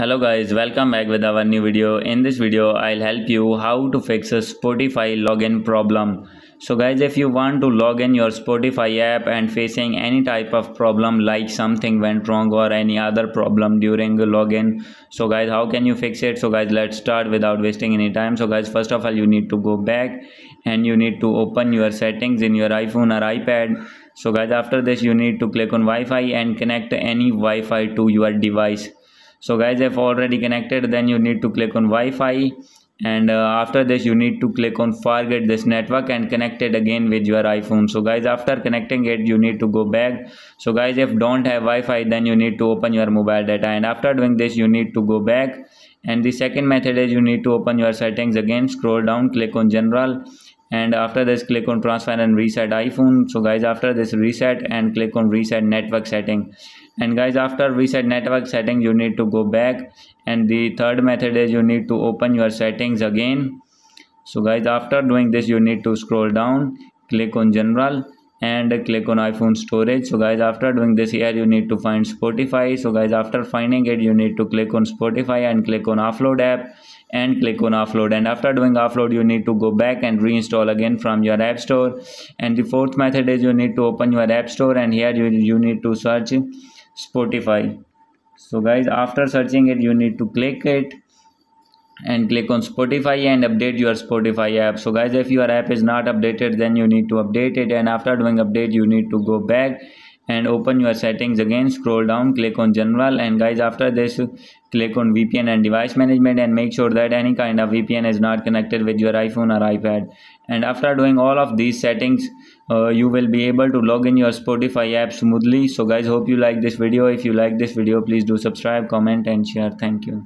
Hello guys, welcome back with our new video. In this video I'll help you how to fix a Spotify login problem. So guys, if you want to log in your Spotify app and facing any type of problem like something went wrong or any other problem during the login, so guys, how can you fix it? So guys, let's start without wasting any time. So guys, first of all, you need to go back and you need to open your settings in your iPhone or iPad. So guys, after this you need to click on Wi-Fi and connect any Wi-Fi to your device. So guys, if already connected, then you need to click on Wi-Fi, and after this you need to click on forget this network and connect it again with your iPhone. So guys, after connecting it you need to go back. So guys, if don't have Wi-Fi, then you need to open your mobile data, and after doing this you need to go back. And the second method is you need to open your settings again, scroll down, click on general, and after this click on transfer and reset iPhone. So guys, after this reset and click on reset network setting, and guys, after reset network setting you need to go back. And the third method is you need to open your settings again. So guys, after doing this you need to scroll down, click on general, and click on iPhone storage. So guys, after doing this, here you need to find Spotify. So guys, after finding it you need to click on Spotify and click on offload app and click on offload, and after doing offload you need to go back and reinstall again from your app store. And the fourth method is you need to open your app store, and here you need to search Spotify. So guys, after searching it you need to click it and click on Spotify and update your Spotify app. So guys, if your app is not updated, then you need to update it, and after doing update you need to go back and open your settings again, scroll down, click on general, and guys, after this click on VPN and device management, and make sure that any kind of VPN is not connected with your iPhone or iPad. And after doing all of these settings you will be able to log in your Spotify app smoothly. So guys, hope you like this video. If you like this video, please do subscribe, comment and share. Thank you.